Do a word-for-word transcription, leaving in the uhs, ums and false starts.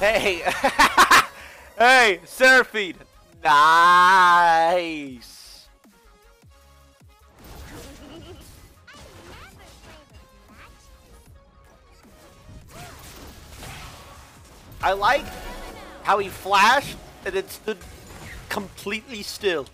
Hey. Hey, Seraphine. Nice. I like how he flashed and it stood completely still.